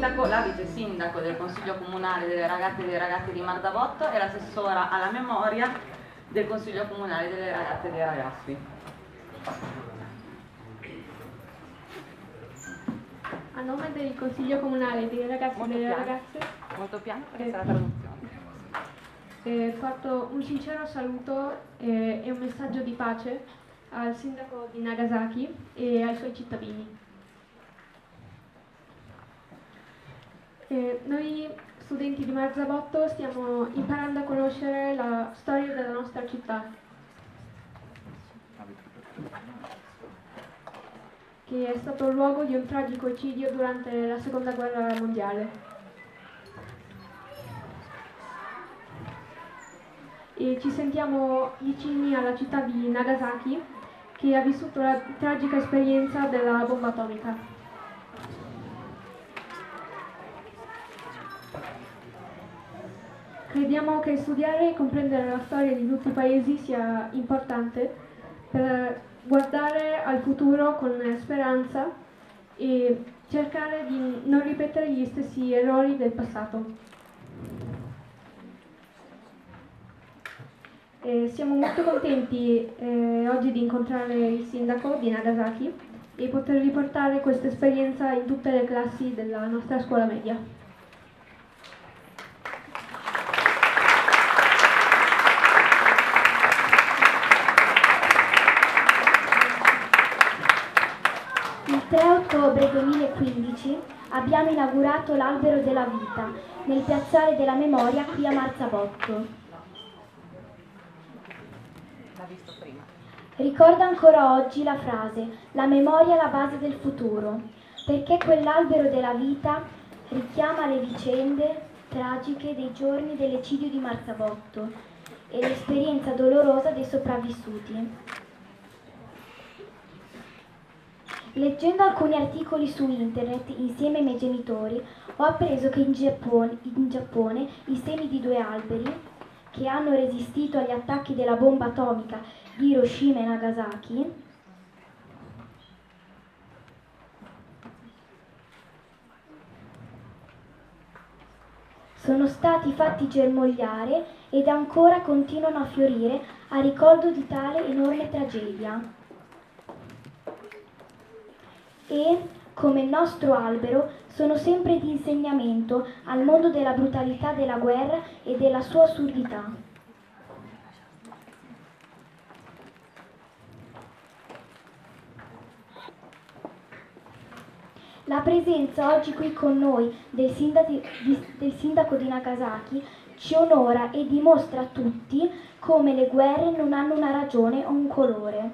sindaco, la vice sindaco del Consiglio Comunale delle Ragazze e dei Ragazzi di Marzabotto e l'assessora alla memoria del Consiglio Comunale delle Ragazze e dei Ragazzi. A nome del Consiglio Comunale dei Ragazzi e delle Ragazze, molto piano perché sarà traduzione. Porto un sincero saluto e un messaggio di pace al sindaco di Nagasaki e ai suoi cittadini. Noi studenti di Marzabotto stiamo imparando a conoscere la storia della nostra città, che è stato il luogo di un tragico eccidio durante la Seconda Guerra Mondiale. E ci sentiamo vicini alla città di Nagasaki, che ha vissuto la tragica esperienza della bomba atomica. Crediamo che studiare e comprendere la storia di tutti i paesi sia importante per guardare al futuro con speranza e cercare di non ripetere gli stessi errori del passato. Siamo molto contenti oggi di incontrare il sindaco di Nagasaki e poter riportare questa esperienza in tutte le classi della nostra scuola media. Il 3 ottobre 2015 abbiamo inaugurato l'Albero della Vita nel piazzale della Memoria qui a Marzabotto. Ricorda ancora oggi la frase, la memoria è la base del futuro, perché quell'albero della vita richiama le vicende tragiche dei giorni dell'eccidio di Marzabotto e l'esperienza dolorosa dei sopravvissuti. Leggendo alcuni articoli su internet insieme ai miei genitori, ho appreso che in Giappone i semi di due alberi che hanno resistito agli attacchi della bomba atomica di Hiroshima e Nagasaki, sono stati fatti germogliare ed ancora continuano a fiorire a ricordo di tale enorme tragedia. E, come il nostro albero, sono sempre di insegnamento al mondo della brutalità della guerra e della sua assurdità. La presenza oggi qui con noi del sindaco di Nagasaki ci onora e dimostra a tutti come le guerre non hanno una ragione o un colore.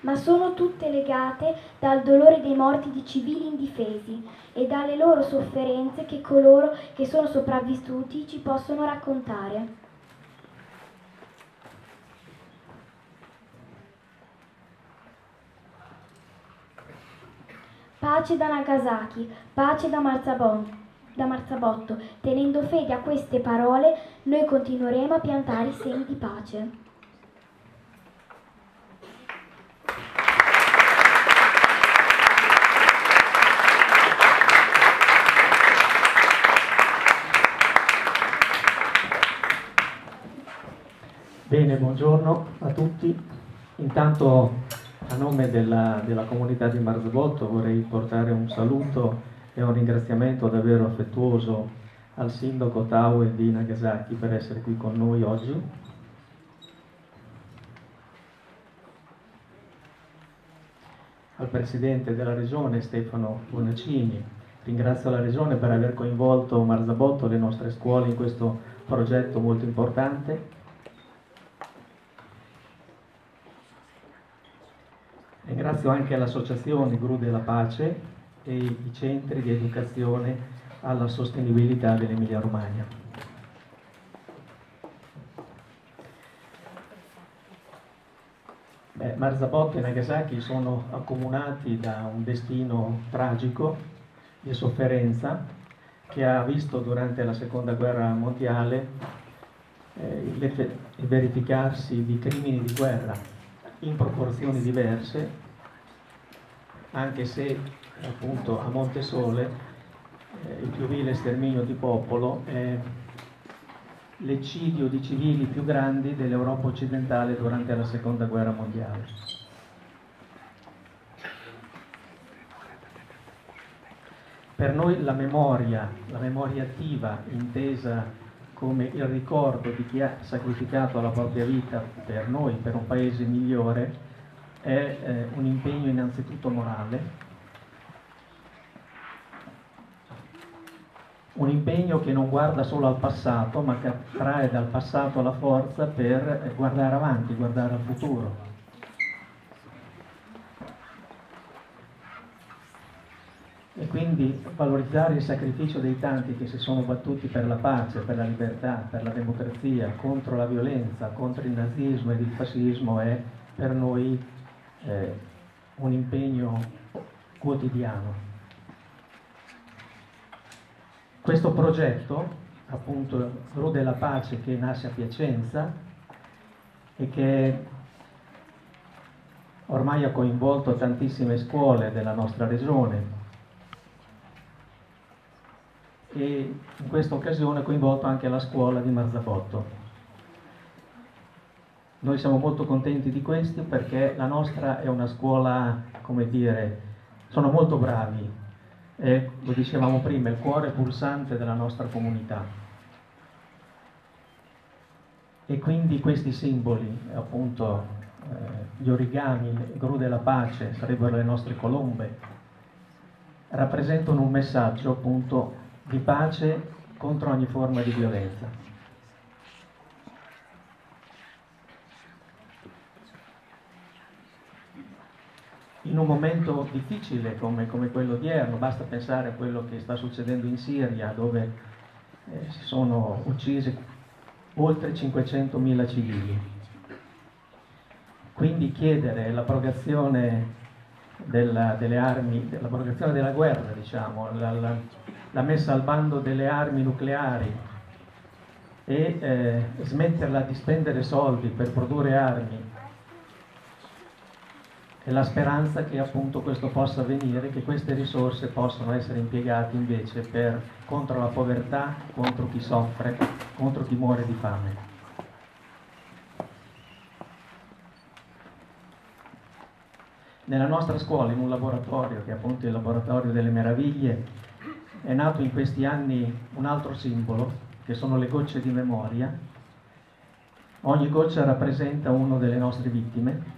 Ma sono tutte legate dal dolore dei morti di civili indifesi e dalle loro sofferenze che coloro che sono sopravvissuti ci possono raccontare. Pace da Nagasaki, pace da Marzabotto, tenendo fede a queste parole noi continueremo a piantare i semi di pace. Bene, buongiorno a tutti. Intanto a nome della comunità di Marzabotto vorrei portare un saluto e un ringraziamento davvero affettuoso al sindaco Taue di Nagasaki per essere qui con noi oggi. Al presidente della regione Stefano Bonaccini, ringrazio la regione per aver coinvolto Marzabotto e le nostre scuole in questo progetto molto importante. Ringrazio anche l'associazione Rudella Pace e i centri di educazione alla sostenibilità dell'Emilia-Romagna. Marzabotto e Nagasaki sono accomunati da un destino tragico di sofferenza che ha visto durante la Seconda Guerra Mondiale il verificarsi di crimini di guerra in proporzioni diverse, anche se appunto a Montesole il più vile sterminio di popolo è l'eccidio di civili più grandi dell'Europa occidentale durante la seconda guerra mondiale. Per noi la memoria attiva, intesa come il ricordo di chi ha sacrificato la propria vita per noi, per un paese migliore, è un impegno innanzitutto morale, un impegno che non guarda solo al passato, ma che trae dal passato la forza per guardare avanti, guardare al futuro. E quindi valorizzare il sacrificio dei tanti che si sono battuti per la pace, per la libertà, per la democrazia, contro la violenza, contro il nazismo ed il fascismo è per noi un impegno quotidiano. Questo progetto, appunto, Rudella Pace, che nasce a Piacenza e che ormai ha coinvolto tantissime scuole della nostra regione, e in questa occasione coinvolto anche la scuola di Marzabotto. Noi siamo molto contenti di questo perché la nostra è una scuola, come dire, sono molto bravi, è, lo dicevamo prima, il cuore pulsante della nostra comunità. E quindi questi simboli, appunto, gli origami, le gru della pace, sarebbero le nostre colombe, rappresentano un messaggio, appunto, di pace contro ogni forma di violenza. In un momento difficile come quello odierno, basta pensare a quello che sta succedendo in Siria, dove si sono uccisi oltre 500.000 civili. Quindi chiedere l'abrogazione delle armi, l'abrogazione della guerra, diciamo, la messa al bando delle armi nucleari e smetterla di spendere soldi per produrre armi, e la speranza che appunto questo possa avvenire, che queste risorse possano essere impiegate invece contro la povertà, contro chi soffre, contro chi muore di fame. Nella nostra scuola, in un laboratorio, che è appunto il Laboratorio delle Meraviglie, è nato in questi anni un altro simbolo, che sono le gocce di memoria. Ogni goccia rappresenta una delle nostre vittime,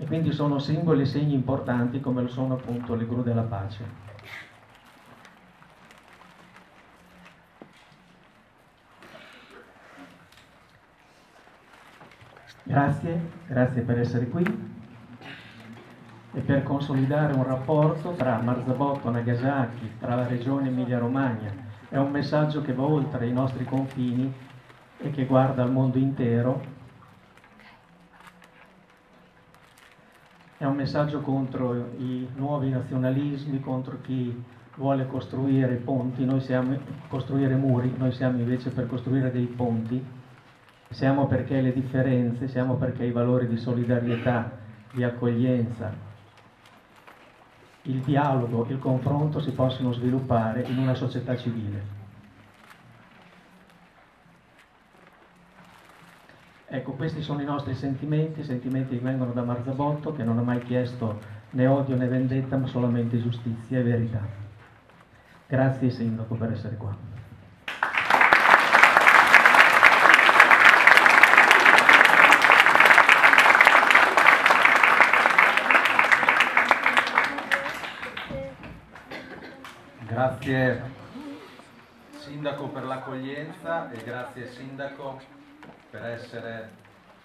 e quindi sono simboli e segni importanti, come lo sono appunto le gru della pace. Grazie per essere qui e per consolidare un rapporto tra Marzabotto, Nagasaki, tra la regione Emilia-Romagna. È un messaggio che va oltre i nostri confini e che guarda al mondo intero. È un messaggio contro i nuovi nazionalismi, contro chi vuole costruire ponti. Noi siamo costruire muri, noi siamo invece per costruire dei ponti. Siamo perché le differenze, siamo perché i valori di solidarietà, di accoglienza, il dialogo, il confronto si possono sviluppare in una società civile. Ecco, questi sono i nostri sentimenti che vengono da Marzabotto, che non ha mai chiesto né odio né vendetta, ma solamente giustizia e verità. Grazie Sindaco per essere qua. Grazie Sindaco per l'accoglienza e grazie Sindaco per essere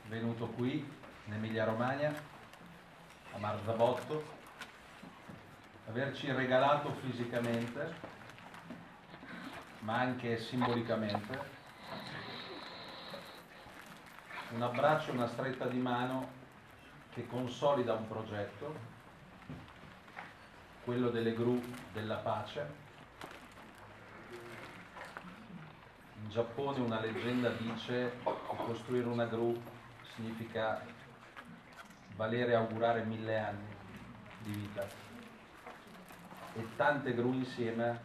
venuto qui in Emilia-Romagna, a Marzabotto, averci regalato fisicamente ma anche simbolicamente un abbraccio, una stretta di mano che consolida un progetto, quello delle gru della pace. In Giappone una leggenda dice che costruire una gru significa valere augurare 1000 anni di vita, e tante gru insieme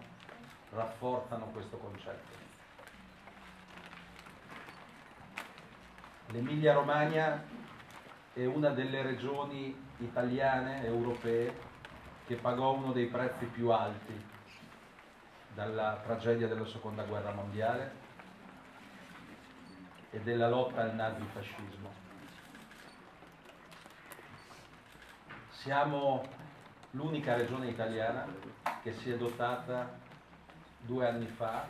rafforzano questo concetto. L'Emilia-Romagna è una delle regioni italiane, europee, che pagò uno dei prezzi più alti dalla tragedia della Seconda Guerra Mondiale e della lotta al nazifascismo. Siamo l'unica regione italiana che si è dotata 2 anni fa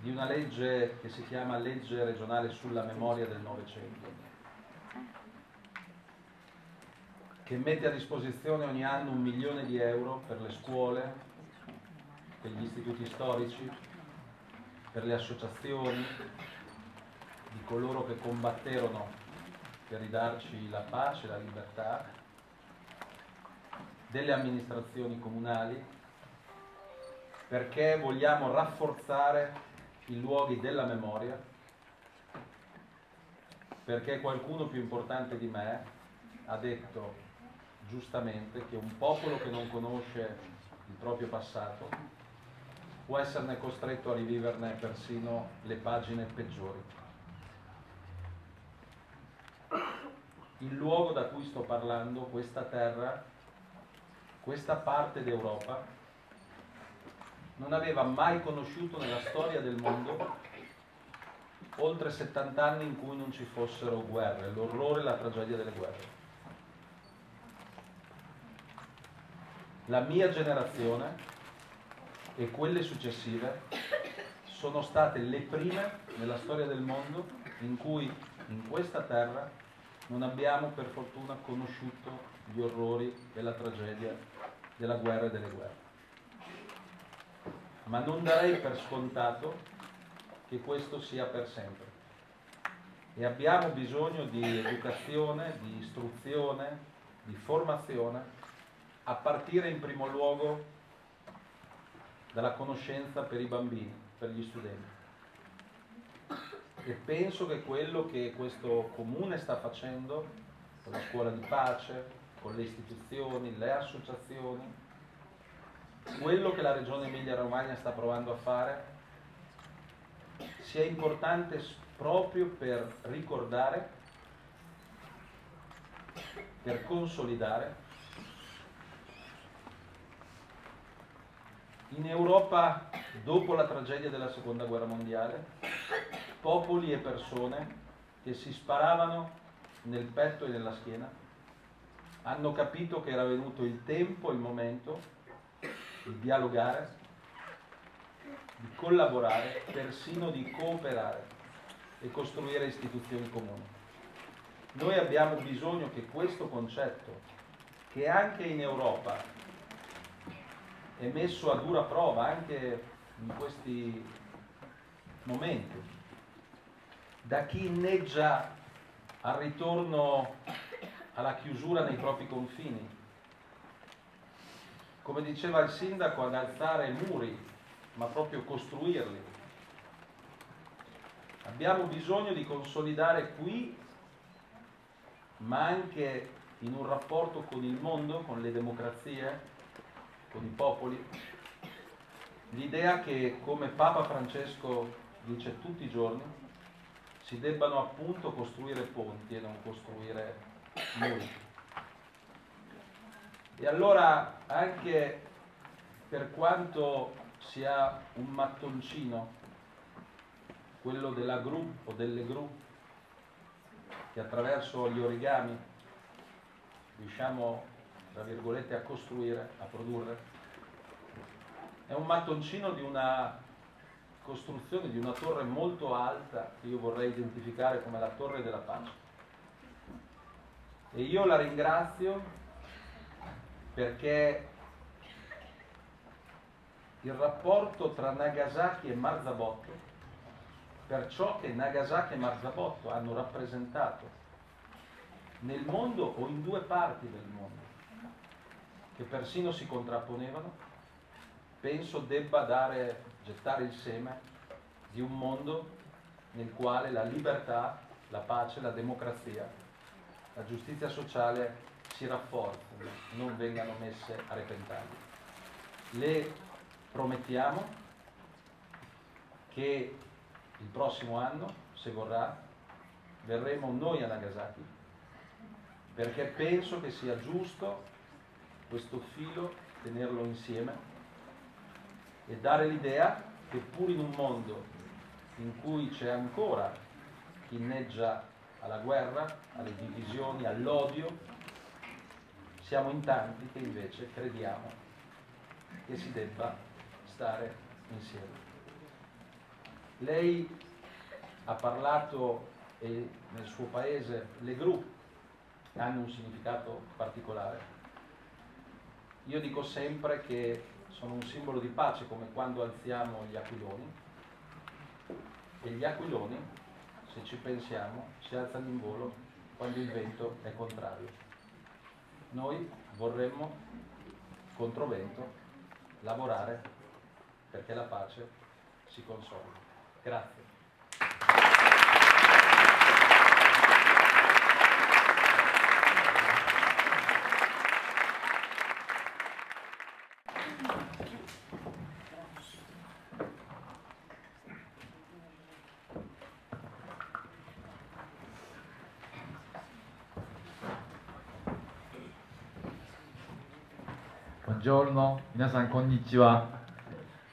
di una legge che si chiama Legge Regionale sulla Memoria del Novecento, che mette a disposizione ogni anno 1 milione di euro per le scuole, per gli istituti storici, per le associazioni di coloro che combatterono per ridarci la pace, la libertà, delle amministrazioni comunali, perché vogliamo rafforzare i luoghi della memoria, perché qualcuno più importante di me ha detto giustamente che un popolo che non conosce il proprio passato può esserne costretto a riviverne persino le pagine peggiori. Il luogo da cui sto parlando, questa terra, questa parte d'Europa, non aveva mai conosciuto nella storia del mondo oltre 70 anni in cui non ci fossero guerre, l'orrore e la tragedia delle guerre. La mia generazione e quelle successive sono state le prime nella storia del mondo in cui in questa terra non abbiamo per fortuna conosciuto gli orrori e la tragedia della guerra e delle guerre. Ma non darei per scontato che questo sia per sempre. E abbiamo bisogno di educazione, di istruzione, di formazione, a partire in primo luogo dalla conoscenza per i bambini, per gli studenti. E penso che quello che questo comune sta facendo con la scuola di pace, con le istituzioni, le associazioni, quello che la regione Emilia-Romagna sta provando a fare, sia importante proprio per ricordare, per consolidare. In Europa, dopo la tragedia della Seconda Guerra Mondiale, popoli e persone che si sparavano nel petto e nella schiena hanno capito che era venuto il tempo, il momento di dialogare, di collaborare, persino di cooperare e costruire istituzioni comuni. Noi abbiamo bisogno che questo concetto, che anche in Europa è messo a dura prova anche in questi momenti, da chi inneggia al ritorno alla chiusura nei propri confini, come diceva il sindaco, ad alzare muri, ma proprio costruirli. Abbiamo bisogno di consolidare qui, ma anche in un rapporto con il mondo, con le democrazie, con i popoli, l'idea che, come Papa Francesco dice tutti i giorni, si debbano appunto costruire ponti e non costruire muri. E allora, anche per quanto sia un mattoncino, quello della gru o delle gru, che attraverso gli origami riusciamo tra virgolette a costruire, a produrre, è un mattoncino di una costruzione, di una torre molto alta che io vorrei identificare come la Torre della Pace. E io la ringrazio perché il rapporto tra Nagasaki e Marzabotto, per ciò che Nagasaki e Marzabotto hanno rappresentato nel mondo o in due parti del mondo, che persino si contrapponevano, penso debba gettare il seme di un mondo nel quale la libertà la pace, la democrazia, la giustizia sociale si rafforzino, non vengano messe a repentaglio. Le promettiamo che il prossimo anno, se vorrà, verremo noi a Nagasaki, perché penso che sia giusto questo filo tenerlo insieme e dare l'idea che pur in un mondo in cui c'è ancora chi inneggia alla guerra, alle divisioni, all'odio, siamo in tanti che invece crediamo che si debba stare insieme. Lei ha parlato, e nel suo paese le gru hanno un significato particolare. Io dico sempre che sono un simbolo di pace, come quando alziamo gli aquiloni, e gli aquiloni, se ci pensiamo, si alzano in volo quando il vento è contrario. Noi vorremmo, controvento, lavorare perché la pace si consolida. Grazie. Buongiorno, minasan konnichiwa.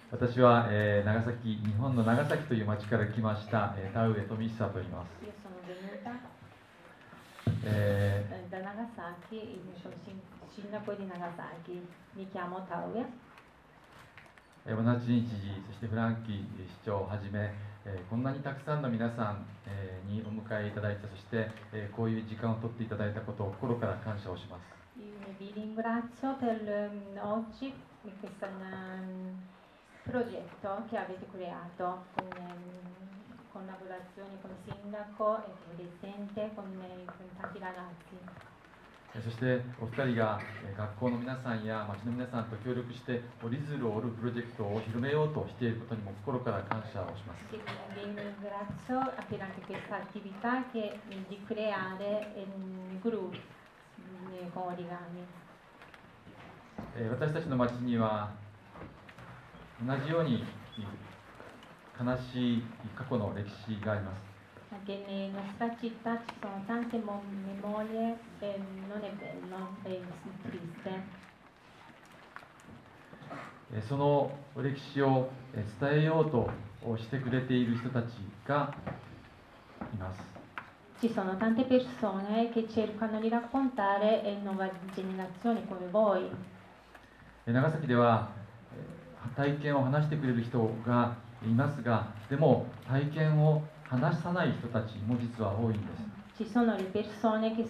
Watashi wa Nagasaki, Nihon no Nagasaki to iu machi kara kimashita, Taue Tomihisa to iimasu. Io sono venuta da Nagasaki, sono sindaco di Nagasaki, mi chiamo Taue. Bonaccini Chiji, そしてフランキー市長をはじめ、こんなにたくさんの皆さんにお迎えいただいた、そしてこういう時間を取っていただいたことを心から感謝をします。Vi ringrazio per oggi, questo è un progetto che avete creato con collaborazione con il sindaco e con il presidente, con tanti ragazzi. そしてお二人が学校の皆さんや町の皆さんと協力して折り鶴を折るプロジェクトを広めようとしていることにも心から感謝をします。私たちの町には同じように悲しい過去の歴史があります。その歴史を伝えようとしてくれている人たちがいます。Ci sono tante persone che cercano di raccontare le nuove generazioni come voi. Nagasaki では体験を話してくれる人がいますが、でも体験を話さない人たちも実は多いんです。Ci sono le persone che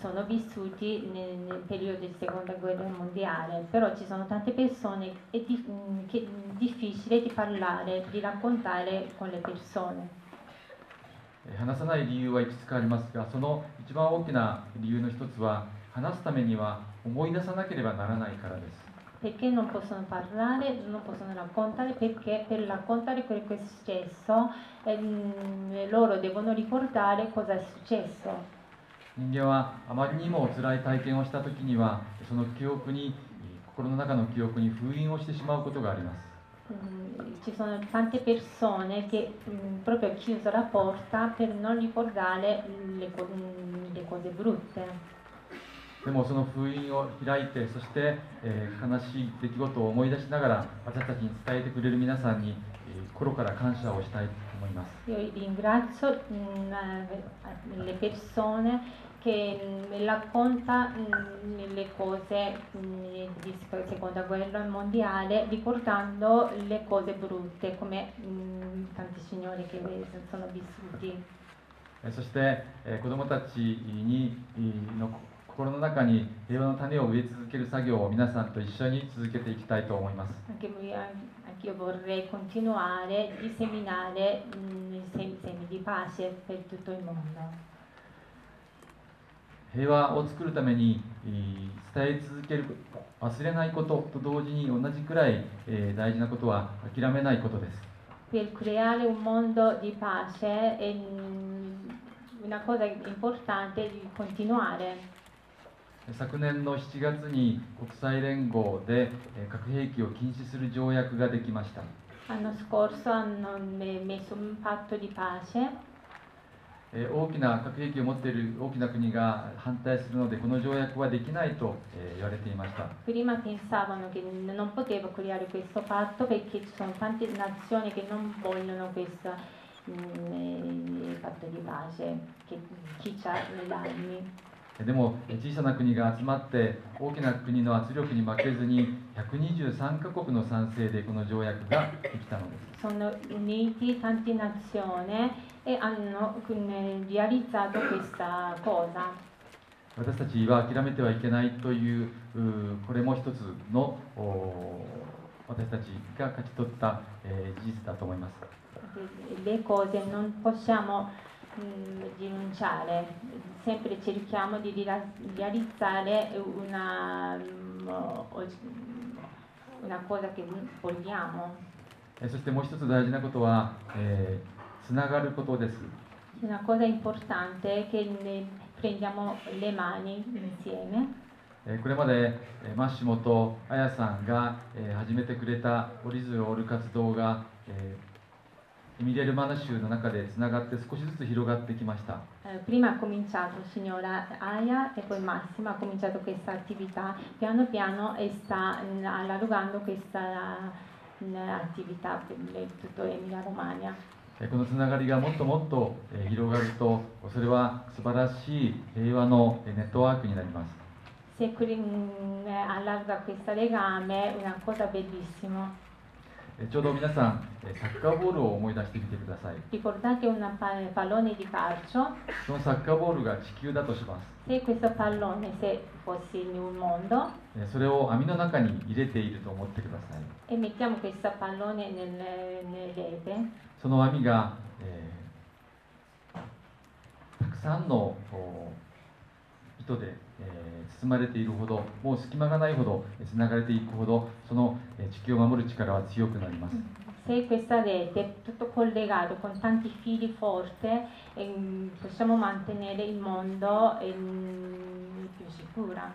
sono vissuti nel periodo della seconda guerra mondiale, però ci sono tante persone che è difficile di parlare, di raccontare con le persone. 話さない理由はいくつかありますが、その一番大きな理由の一つは、話すためには思い出さなければならないからです。Perché non possono parlare, non possono raccontare, perché per raccontare quello che è successo, loro devono ricordare cosa è successo. 人間はあまりにも辛い体験をしたときには、その記憶に、心の中の記憶に封印をしてしまうことがあります。Ci sono tante persone che proprio hanno chiuso la porta per non ricordare le cose brutte. でもその封印を開いて、そして悲しい出来事を思い出しながら私たちに伝えてくれる皆さんに心から感謝をしたいと思います。Io ringrazio le persone che racconta le cose della seconda guerra mondiale ricordando le cose brutte come tanti signori che sono vissuti. そして子どもたちにの心の中に平和の種を植え続ける作業を皆さんと一緒に続けていきたいと思います。Io vorrei continuare a seminare semi di pace per tutto il mondo. 平和を作るために伝え続ける、忘れないことと同時に同じくらい大事なことは諦めないことです。per creare un mondo di pace è una cosa importante di continuare. 昨年の7月に国際連合で核兵器を禁止する条約ができました。L'anno scorso hanno messo un patto di pace. 大きな核兵器を持っている大きな国が反対するのでこの条約はできないと言われていました。Prima pensavano che non poteva creare questo patto perché ci sono tante nazioni che non vogliono questo patto di pace che chi c'ha le danni. でも小さな国が集まって大きな国の圧力に負けずに123カ国の賛成でこの条約ができたのです。 Sono uniti tante nazioni e hanno realizzato questa cosa. 私たちは諦めてはいけないというこれも一つの私たちが勝ち取った事実だと思います。 Le cose non possiamo rinunciare, sempre cerchiamo di realizzare una cosa che vogliamo. Una cosa importante è che ne prendiamo le mani insieme. これまでマッシモとアヤさんが始めてくれた折り鶴を折る活動がエミリア・ロマーニャ州の中でつながって少しずつ広がってきました。 Prima ha cominciato signora Aya e poi Massimo ha cominciato questa attività piano piano e sta allargando questa attività per tutto Emilia-Romagna. このつながりがもっともっと広がるとそれは素晴らしい平和のネットワークになります。 Se allarga questo legame è una cosa bellissima. ちょうど皆さんサッカーボールを思い出してみてください。そのサッカーボールが地球だとします。それを網の中に入れていると思ってください。その網が、たくさんの糸で包まれているほど、もう隙間がないほどつながれていくほど、その地球を守る力は強くなります。Se questa rete è tutto collegato con tanti fili forti, possiamo mantenere il mondo più sicura.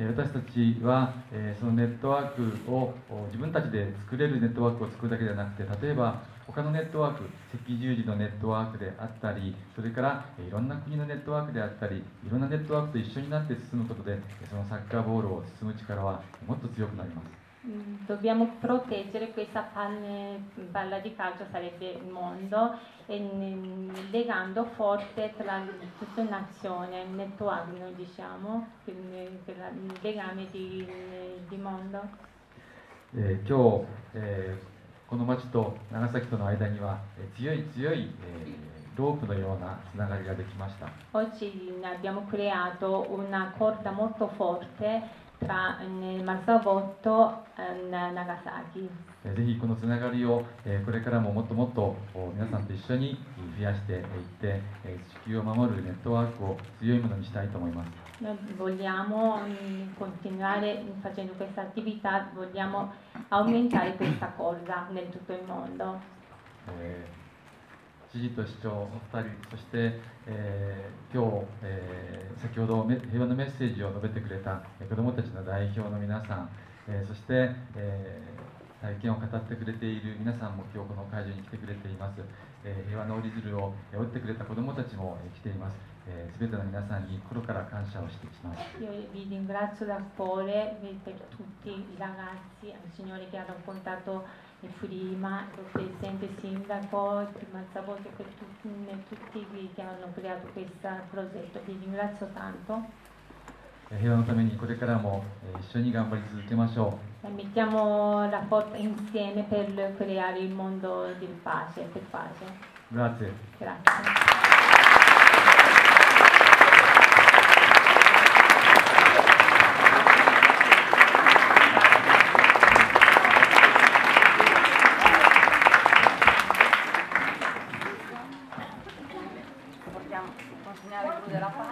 私たちはそのネットワークを自分たちで作れるネットワークを作るだけではなくて、例えば他のネットワーク、赤十字のネットワークであったり、それからいろんな国のネットワークであったり、いろんなネットワークと一緒になって進むことで、そのサッカーボールを進む力はもっと強くなります。Dobbiamo proteggere questa palla di calcio, sarebbe il mondo, legando forte tra tutte le nazioni, il network, noi diciamo, il legame di mondo. 今日、この町と長崎との間には強い強いロープのようなつながりができました。 Oggi abbiamo creato una corda molto forte tra Marzabotto e Nagasaki. ぜひこのつながりをこれからももっともっと皆さんと一緒に増やしていって地球を守るネットワークを強いものにしたいと思います。 Vogliamo continuare facendo questa attività, vogliamo aumentare questa corda nel tutto il mondo. 知事と市長お二人、そして、今日、先ほど平和のメッセージを述べてくれた子どもたちの代表の皆さん、そして、体験を語ってくれている皆さんも今日この会場に来てくれています、平和の折り鶴を折ってくれた子どもたちも来ています。すべての皆さんに心から感謝をしていきます。Prima, presente il sindaco di Marzabotto e tutti che hanno creato questo progetto, vi ringrazio tanto. Mettiamo la forza insieme per creare il mondo di pace, per pace. Grazie. Grazie.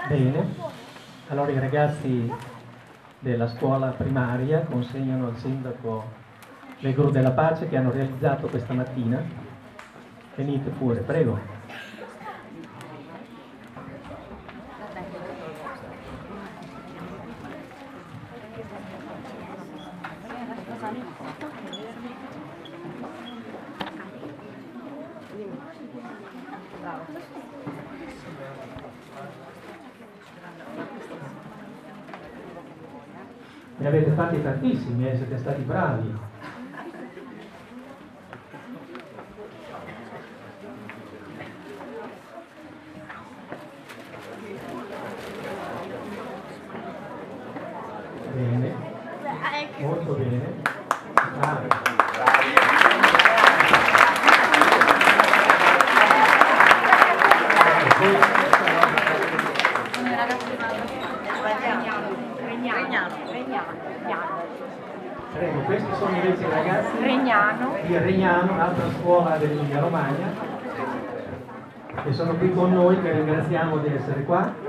Bene, allora i ragazzi della scuola primaria consegnano al sindaco del Rudella Pace che hanno realizzato questa mattina. Venite pure, prego. Ne avete fatti tantissimi, siete stati bravi. Bene, molto bene. Bravi. Prego, questi sono invece i ragazzi di Regnano, un'altra scuola dell'Emilia-Romagna, che sono qui con noi, che ringraziamo di essere qua.